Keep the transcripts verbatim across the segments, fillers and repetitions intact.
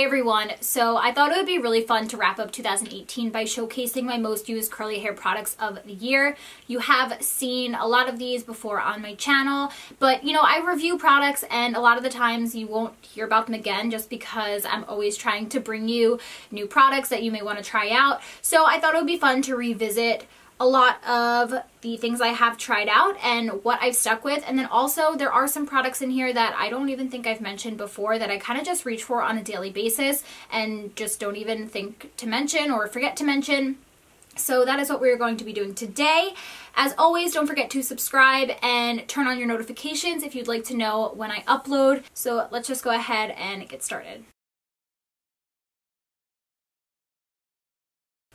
Hey everyone, so I thought it would be really fun to wrap up two thousand eighteen by showcasing my most used curly hair products of the year. You have seen a lot of these before on my channel, but you know, I review products and a lot of the times you won't hear about them again just because I'm always trying to bring you new products that you may want to try out. So I thought it would be fun to revisit a lot of the things I have tried out and what I've stuck with, and then also there are some products in here that I don't even think I've mentioned before that I kind of just reach for on a daily basis and just don't even think to mention or forget to mention. So that is what we're going to be doing today. As always, don't forget to subscribe and turn on your notifications if you'd like to know when I upload. So let's just go ahead and get started.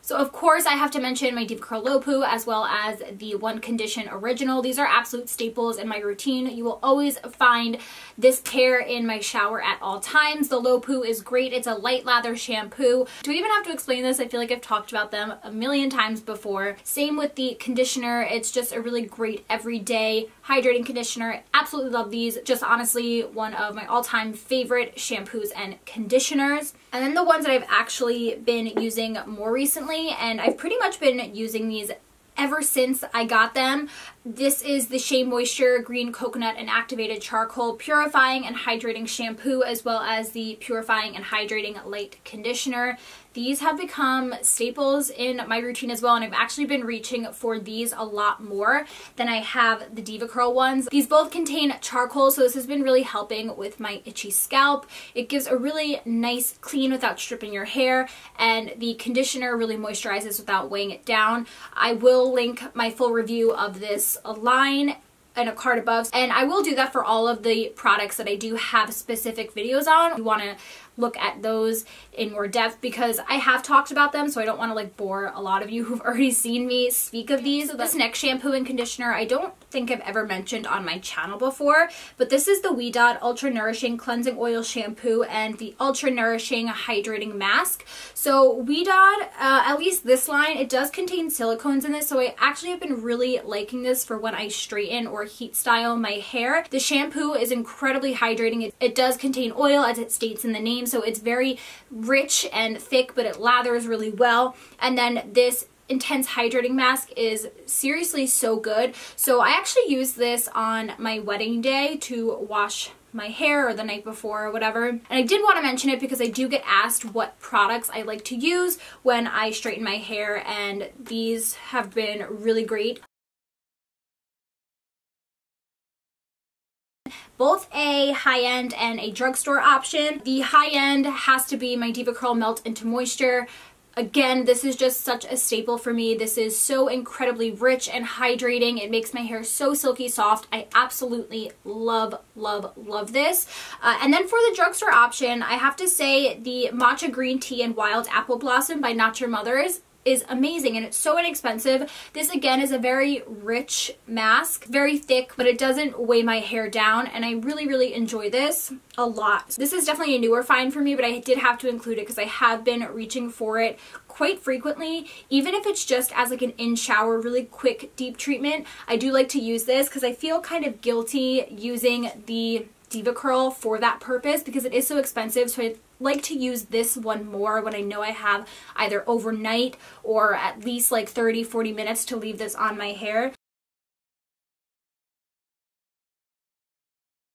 So of course I have to mention my DevaCurl Low Poo as well as the One Condition Original. These are absolute staples in my routine. You will always find this pair in my shower at all times. The Low Poo is great. It's a light lather shampoo. Do we even have to explain this? I feel like I've talked about them a million times before. Same with the conditioner. It's just a really great everyday hydrating conditioner. Absolutely love these. Just honestly one of my all-time favorite shampoos and conditioners. And then the ones that I've actually been using more recently, and I've pretty much been using these ever since I got them. This is the Shea Moisture Green Coconut and Activated Charcoal Purifying and Hydrating Shampoo, as well as the Purifying and Hydrating Light Conditioner. These have become staples in my routine as well, and I've actually been reaching for these a lot more than I have the DevaCurl ones. These both contain charcoal, so this has been really helping with my itchy scalp. It gives a really nice clean without stripping your hair, and the conditioner really moisturizes without weighing it down. I will link my full review of this line and a card above, and I will do that for all of the products that I do have specific videos on. You want to look at those in more depth because I have talked about them, so I don't want to like bore a lot of you who've already seen me speak of these. So this next shampoo and conditioner I don't think I've ever mentioned on my channel before, but this is the WeDot Ultra Nourishing Cleansing Oil Shampoo and the Ultra Nourishing Hydrating Mask. So WeDot, uh, at least this line, it does contain silicones in this, so I actually have been really liking this for when I straighten or heat style my hair. The shampoo is incredibly hydrating. It, it does contain oil as it states in the name, so it's very rich and thick, but it lathers really well. And then this intense hydrating mask is seriously so good. So I actually used this on my wedding day to wash my hair or the night before or whatever. And I did want to mention it because I do get asked what products I like to use when I straighten my hair, and these have been really great. Both a high-end and a drugstore option. The high-end has to be my DevaCurl Melt Into Moisture. Again, this is just such a staple for me. This is so incredibly rich and hydrating. It makes my hair so silky soft. I absolutely love, love, love this. Uh, and then for the drugstore option, I have to say the Matcha Green Tea and Wild Apple Blossom by Not Your Mother's is amazing, and it's so inexpensive. This again is a very rich mask, very thick, but it doesn't weigh my hair down, and I really really enjoy this a lot. This is definitely a newer find for me, but I did have to include it because I have been reaching for it quite frequently, even if it's just as like an in shower really quick deep treatment. I do like to use this because I feel kind of guilty using the DevaCurl for that purpose because it is so expensive, so I like to use this one more when I know I have either overnight or at least like thirty to forty minutes to leave this on my hair.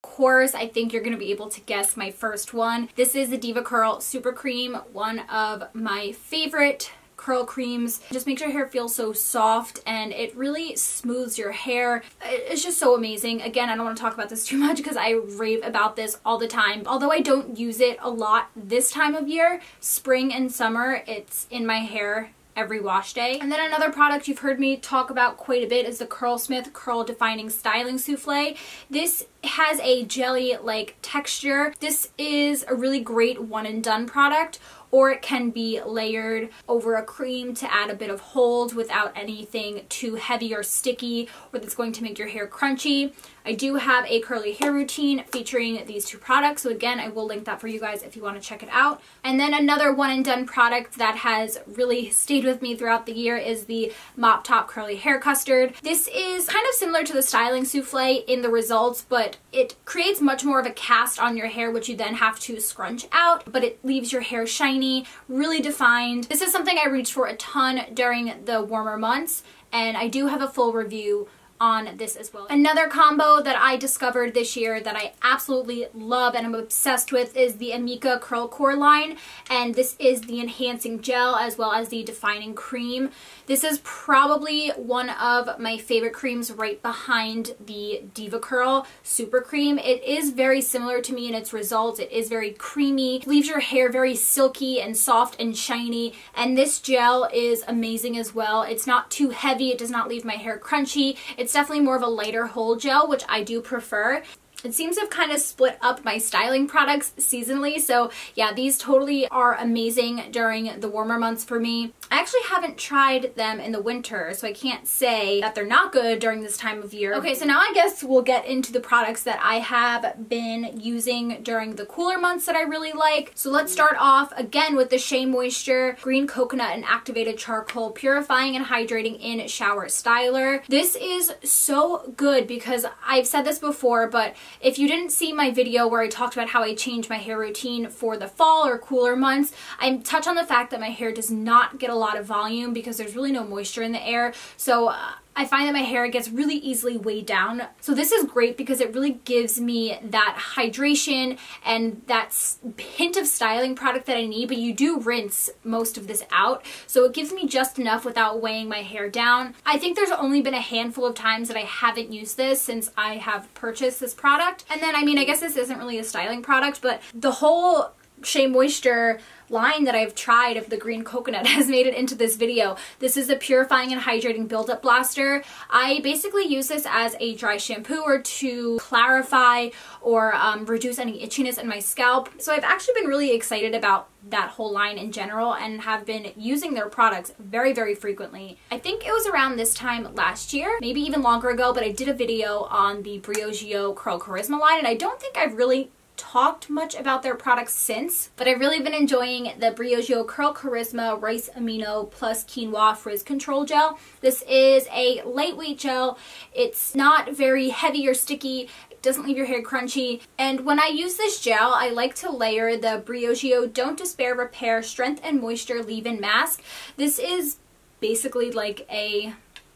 Course, I think you're going to be able to guess my first one. This is the DevaCurl Super Cream, one of my favorite curl creams. Just makes your hair feel so soft and it really smooths your hair. It's just so amazing. Again, I don't want to talk about this too much because I rave about this all the time. Although I don't use it a lot this time of year, spring and summer, it's in my hair every wash day. And then another product you've heard me talk about quite a bit is the CurlSmith Curl Defining Styling Souffle. This has a jelly-like texture. This is a really great one-and-done product, or it can be layered over a cream to add a bit of hold without anything too heavy or sticky or that's going to make your hair crunchy. I do have a curly hair routine featuring these two products, so again I will link that for you guys if you want to check it out. And then another one and done product that has really stayed with me throughout the year is the Mop Top Curly Hair Custard. This is kind of similar to the styling souffle in the results, but it creates much more of a cast on your hair, which you then have to scrunch out, but it leaves your hair shiny, really defined. This is something I reached for a ton during the warmer months, and I do have a full review on this as well. Another combo that I discovered this year that I absolutely love and I'm obsessed with is the Amika Curl Core line, and this is the enhancing gel as well as the defining cream. This is probably one of my favorite creams right behind the DevaCurl Super Cream. It is very similar to me in its results. It is very creamy, leaves your hair very silky and soft and shiny, and this gel is amazing as well. It's not too heavy, it does not leave my hair crunchy. It's It's definitely more of a lighter hold gel, which I do prefer. It seems to have kind of split up my styling products seasonally, so yeah, these totally are amazing during the warmer months for me. I actually haven't tried them in the winter, so I can't say that they're not good during this time of year. Okay, so now I guess we'll get into the products that I have been using during the cooler months that I really like. So let's start off again with the Shea Moisture Green Coconut and Activated Charcoal Purifying and Hydrating in Shower Styler. This is so good because I've said this before, but if you didn't see my video where I talked about how I changed my hair routine for the fall or cooler months, I touch on the fact that my hair does not get a lot of volume because there's really no moisture in the air. So uh, I find that my hair gets really easily weighed down. So this is great because it really gives me that hydration and that hint of styling product that I need, but you do rinse most of this out. So it gives me just enough without weighing my hair down. I think there's only been a handful of times that I haven't used this since I have purchased this product. And then, I mean, I guess this isn't really a styling product, but the whole Shea Moisture line that I've tried of the green coconut has made it into this video. This is the Purifying and Hydrating Buildup Blaster. I basically use this as a dry shampoo or to clarify or um, reduce any itchiness in my scalp. So I've actually been really excited about that whole line in general and have been using their products very, very frequently. I think it was around this time last year, maybe even longer ago, but I did a video on the Briogeo Curl Charisma line, and I don't think I've really talked much about their products since, but I've really been enjoying the Briogeo Curl Charisma Rice Amino Plus Quinoa Frizz Control Gel. This is a lightweight gel. It's not very heavy or sticky, doesn't leave your hair crunchy, and when I use this gel I like to layer the Briogeo Don't Despair Repair Strength and Moisture Leave-In Mask. This is basically like a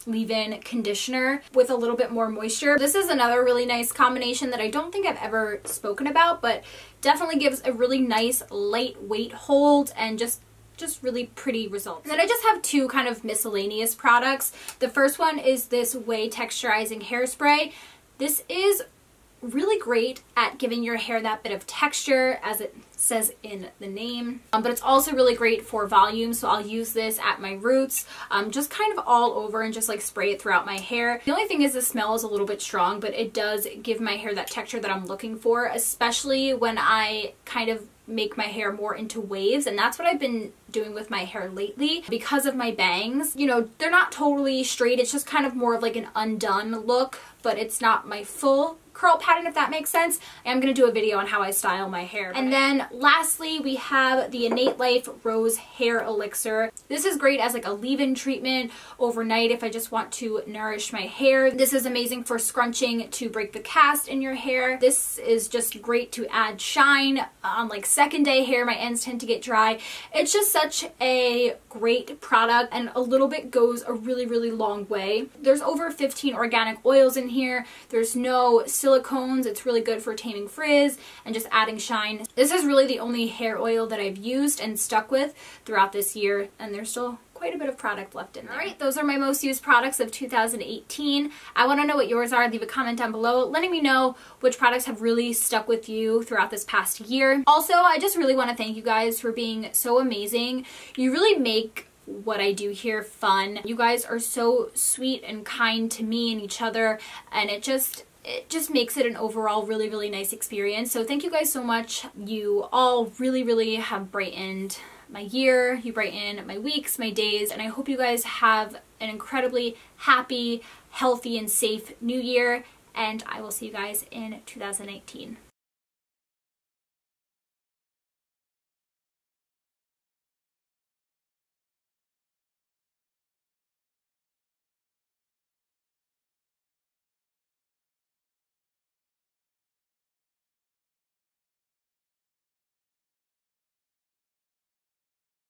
leave-in conditioner with a little bit more moisture. This is another really nice combination that I don't think I've ever spoken about, but definitely gives a really nice lightweight hold and just just really pretty results. And then I just have two kind of miscellaneous products. The first one is this Whey Texturizing Hairspray. This is really great at giving your hair that bit of texture, as it says in the name, um, but it's also really great for volume, so I'll use this at my roots, um, just kind of all over and just like spray it throughout my hair. The only thing is the smell is a little bit strong, but it does give my hair that texture that I'm looking for, especially when I kind of make my hair more into waves, and that's what I've been doing with my hair lately because of my bangs. You know, they're not totally straight, it's just kind of more of like an undone look, but it's not my full curl pattern, if that makes sense. I'm going to do a video on how I style my hair. And then lastly, we have the Innate Life Rose Hair Elixir. This is great as like a leave-in treatment overnight if I just want to nourish my hair. This is amazing for scrunching to break the cast in your hair. This is just great to add shine on like second day hair. My ends tend to get dry. It's just such a great product, and a little bit goes a really, really long way. There's over fifteen organic oils in here. There's no silicones. It's really good for taming frizz and just adding shine. This is really the only hair oil that I've used and stuck with throughout this year, and there's still quite a bit of product left in there. Alright, those are my most used products of two thousand eighteen. I want to know what yours are. Leave a comment down below letting me know which products have really stuck with you throughout this past year. Also, I just really want to thank you guys for being so amazing. You really make what I do here fun. You guys are so sweet and kind to me and each other, and it just It just makes it an overall really, really nice experience. So thank you guys so much. You all really, really have brightened my year, you brighten my weeks, my days, and I hope you guys have an incredibly happy, healthy, and safe new year, and I will see you guys in two thousand nineteen.